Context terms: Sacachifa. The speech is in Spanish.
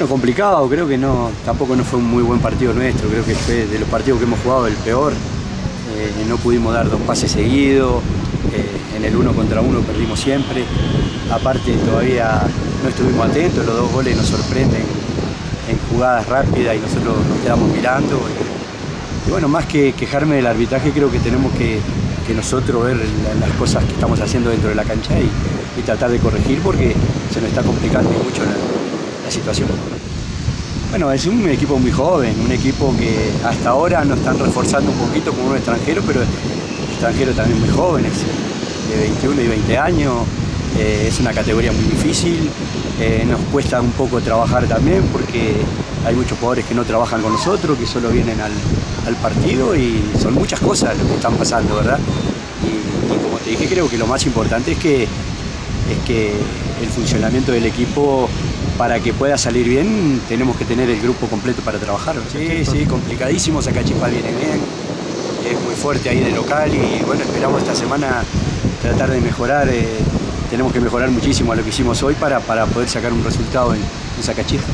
Bueno, complicado, creo que no, tampoco no fue un muy buen partido nuestro, creo que fue de los partidos que hemos jugado el peor. No pudimos dar dos pases seguidos, en el 1 contra 1 perdimos siempre, aparte todavía no estuvimos atentos, los dos goles nos sorprenden en jugadas rápidas y nosotros nos quedamos mirando. Y bueno, más que quejarme del arbitraje, creo que tenemos que nosotros ver las cosas que estamos haciendo dentro de la cancha y tratar de corregir, porque se nos está complicando mucho la situación. Bueno, es un equipo muy joven, un equipo que hasta ahora nos están reforzando un poquito con unos extranjeros, pero extranjeros también muy jóvenes, de 21 y 20 años. Es una categoría muy difícil, nos cuesta un poco trabajar también porque hay muchos jugadores que no trabajan con nosotros, que solo vienen al partido, y son muchas cosas lo que están pasando, ¿verdad? Y como te dije, creo que lo más importante es que el funcionamiento del equipo, para que pueda salir bien, tenemos que tener el grupo completo para trabajar. Sí, sí, complicadísimo, Sacachifa viene bien, es muy fuerte ahí de local y bueno, esperamos esta semana tratar de mejorar. Tenemos que mejorar muchísimo a lo que hicimos hoy para poder sacar un resultado en Sacachifa.